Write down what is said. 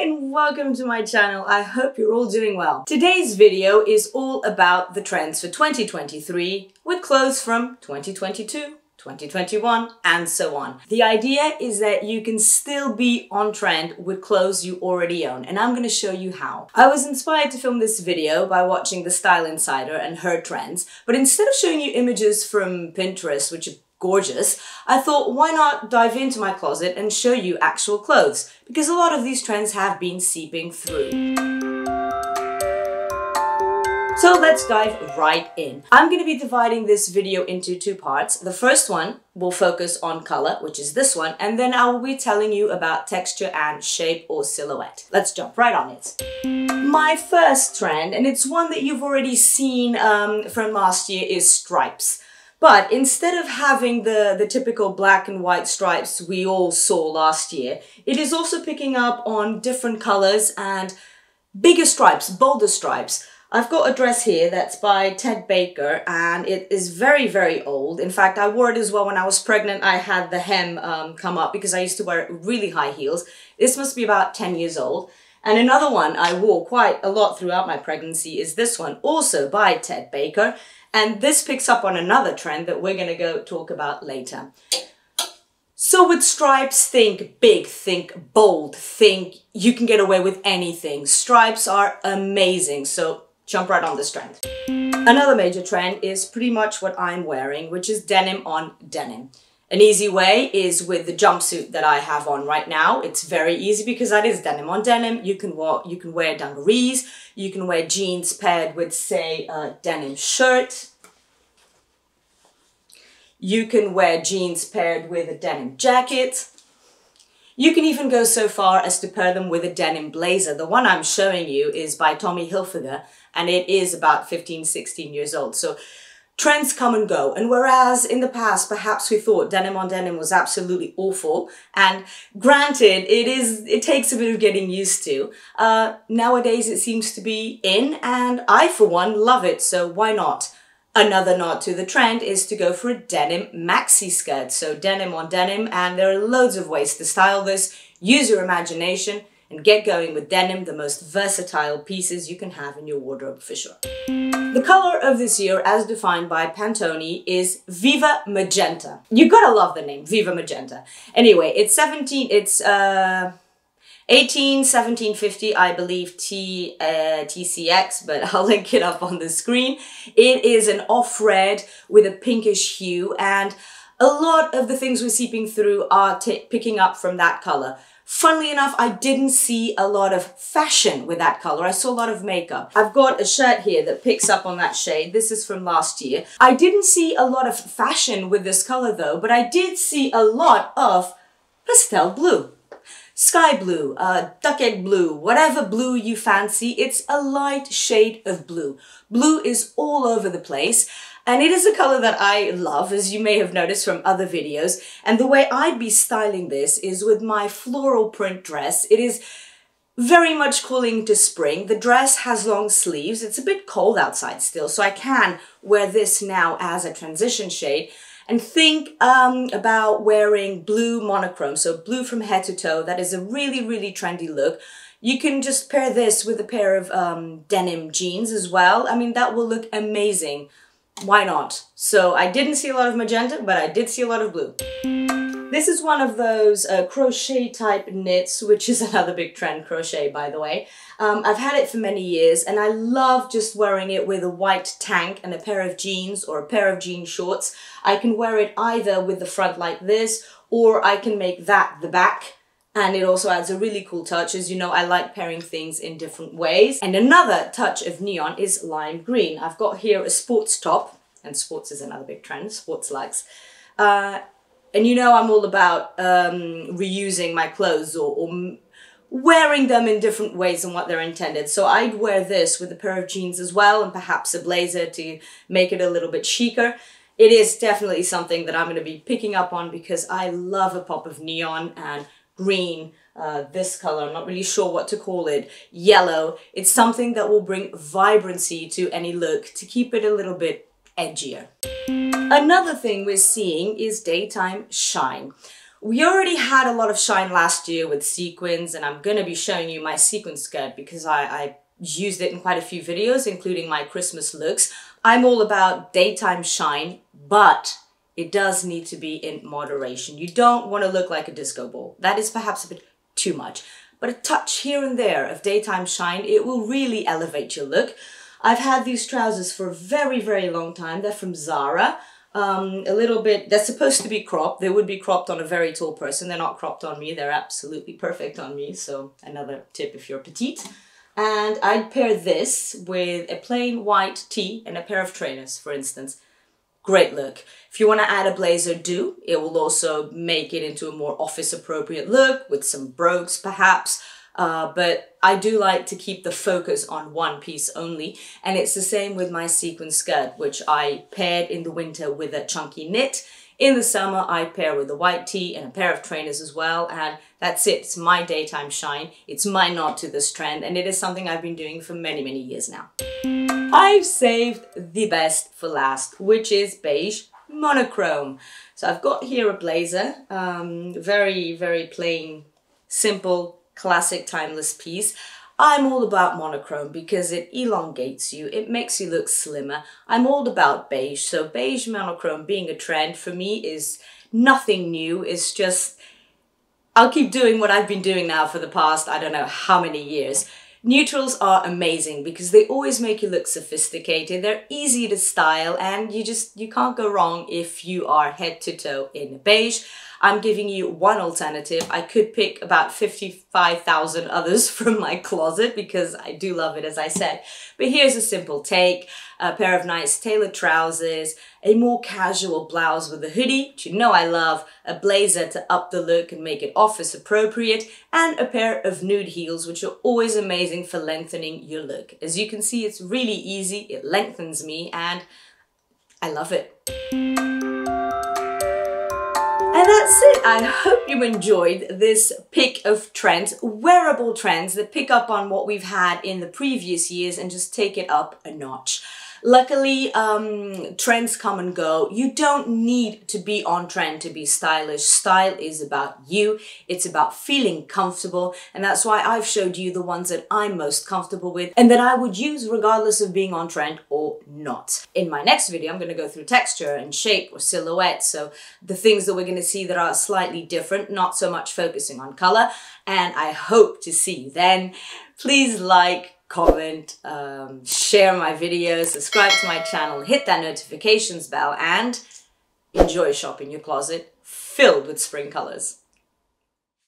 Hi and welcome to my channel. I hope you're all doing well. Today's video is all about the trends for 2023 with clothes from 2022, 2021 and so on. The idea is that you can still be on trend with clothes you already own, and I'm going to show you how. I was inspired to film this video by watching The Style Insider and her trends, but instead of showing you images from Pinterest, which are gorgeous, I thought, why not dive into my closet and show you actual clothes, because a lot of these trends have been seeping through. So let's dive right in. I'm going to be dividing this video into two parts. The first one will focus on color, which is this one, and then I will be telling you about texture and shape or silhouette. Let's jump right on it. My first trend, and it's one that you've already seen from last year, is stripes. But instead of having the typical black and white stripes we all saw last year, it is also picking up on different colors and bigger stripes, bolder stripes. I've got a dress here that's by Ted Baker and it is very, very old. In fact, I wore it as well when I was pregnant. I had the hem come up because I used to wear it with really high heels. This must be about 10 years old. And another one I wore quite a lot throughout my pregnancy is this one, also by Ted Baker. And this picks up on another trend that we're going to go talk about later. So with stripes, think big, think bold, think you can get away with anything. Stripes are amazing, so jump right on this trend. Another major trend is pretty much what I'm wearing, which is denim on denim. An easy way is with the jumpsuit that I have on right now. It's very easy because that is denim on denim. You can wear dungarees, you can wear jeans paired with, say, a denim shirt. You can wear jeans paired with a denim jacket. You can even go so far as to pair them with a denim blazer. The one I'm showing you is by Tommy Hilfiger and it is about 15, 16 years old. So trends come and go, and whereas in the past perhaps we thought denim on denim was absolutely awful, and granted it takes a bit of getting used to, nowadays it seems to be in, and I for one love it, so why not? Another nod to the trend is to go for a denim maxi skirt, so denim on denim, and there are loads of ways to style this. Use your imagination and get going with denim, the most versatile pieces you can have in your wardrobe for sure. The color of this year, as defined by Pantone, is Viva Magenta. You gotta love the name, Viva Magenta. Anyway, it's 1750, I believe, TCX, but I'll link it up on the screen. It is an off-red with a pinkish hue, and a lot of the things we're seeping through are picking up from that color. Funnily enough, I didn't see a lot of fashion with that color. I saw a lot of makeup. I've got a shirt here that picks up on that shade. This is from last year. I didn't see a lot of fashion with this color though, but I did see a lot of pastel blue, sky blue, duck egg blue, whatever blue you fancy. It's a light shade of blue. Blue is all over the place. And it is a color that I love, as you may have noticed from other videos. And the way I'd be styling this is with my floral print dress. It is very much calling to spring. The dress has long sleeves. It's a bit cold outside still, so I can wear this now as a transition shade. And think about wearing blue monochrome, so blue from head to toe. That is a really, really trendy look. You can just pair this with a pair of denim jeans as well. I mean, that will look amazing. Why not? So I didn't see a lot of magenta, but I did see a lot of blue. This is one of those crochet type knits, which is another big trend, crochet, by the way. I've had it for many years and I love just wearing it with a white tank and a pair of jeans or a pair of jean shorts. I can wear it either with the front like this, or I can make that the back. And it also adds a really cool touch. As you know, I like pairing things in different ways. And another touch of neon is lime green. I've got here a sports top, and sports is another big trend, sports likes. And you know I'm all about reusing my clothes or wearing them in different ways than what they're intended. So I'd wear this with a pair of jeans as well, and perhaps a blazer to make it a little bit chicer. It is definitely something that I'm going to be picking up on because I love a pop of neon and green, this color, I'm not really sure what to call it, yellow. It's something that will bring vibrancy to any look to keep it a little bit edgier. Another thing we're seeing is daytime shine, We already had a lot of shine last year with sequins, and I'm gonna be showing you my sequin skirt because I used it in quite a few videos, including my Christmas looks. I'm all about daytime shine, but it does need to be in moderation. You don't want to look like a disco ball. That is perhaps a bit too much, but a touch here and there of daytime shine, it will really elevate your look. I've had these trousers for a very, very long time. They're from Zara. A little bit, they're supposed to be cropped. They would be cropped on a very tall person. They're not cropped on me. They're absolutely perfect on me. So another tip if you're petite. And I'd pair this with a plain white tee and a pair of trainers, for instance. Great look. If you want to add a blazer, do. It will also make it into a more office-appropriate look with some brogues, perhaps. But I do like to keep the focus on one piece only. And it's the same with my sequin skirt, which I paired in the winter with a chunky knit. In the summer, I pair with a white tee and a pair of trainers as well, and that's it. It's my daytime shine. It's my nod to this trend, and it is something I've been doing for many, many years now. I've saved the best for last, which is beige monochrome. So I've got here a blazer, very, very plain, simple, classic, timeless piece. I'm all about monochrome because it elongates you, it makes you look slimmer. I'm all about beige, so beige monochrome being a trend for me is nothing new. It's just, I'll keep doing what I've been doing now for the past, I don't know how many years. Neutrals are amazing because they always make you look sophisticated, they're easy to style, and you can't go wrong if you are head to toe in beige. I'm giving you one alternative. I could pick about 55,000 others from my closet because I do love it, as I said. But here's a simple take, a pair of nice tailored trousers, a more casual blouse with a hoodie, which you know I love, a blazer to up the look and make it office appropriate, and a pair of nude heels, which are always amazing for lengthening your look. As you can see, it's really easy, it lengthens me, and I love it. And that's it. I hope you enjoyed this pick of trends, wearable trends that pick up on what we've had in the previous years and just take it up a notch. Luckily, trends come and go. You don't need to be on trend to be stylish. Style is about you. It's about feeling comfortable. And that's why I've showed you the ones that I'm most comfortable with and that I would use regardless of being on trend or not. In my next video, I'm going to go through texture and shape or silhouette. So the things that we're going to see that are slightly different, not so much focusing on color. And I hope to see you then. Please like, comment, share my videos, subscribe to my channel, hit that notifications bell, and enjoy shopping your closet filled with spring colors.